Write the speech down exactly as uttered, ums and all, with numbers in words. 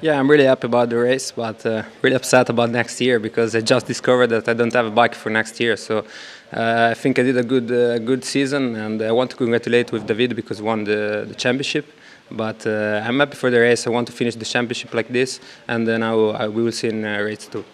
Yeah, I'm really happy about the race, but uh, really upset about next year because I just discovered that I don't have a bike for next year. So uh, I think I did a good, uh, good season, and I want to congratulate with David because he won the, the championship. But uh, I'm happy for the race. I want to finish the championship like this, and then I will, I will see in uh, race two.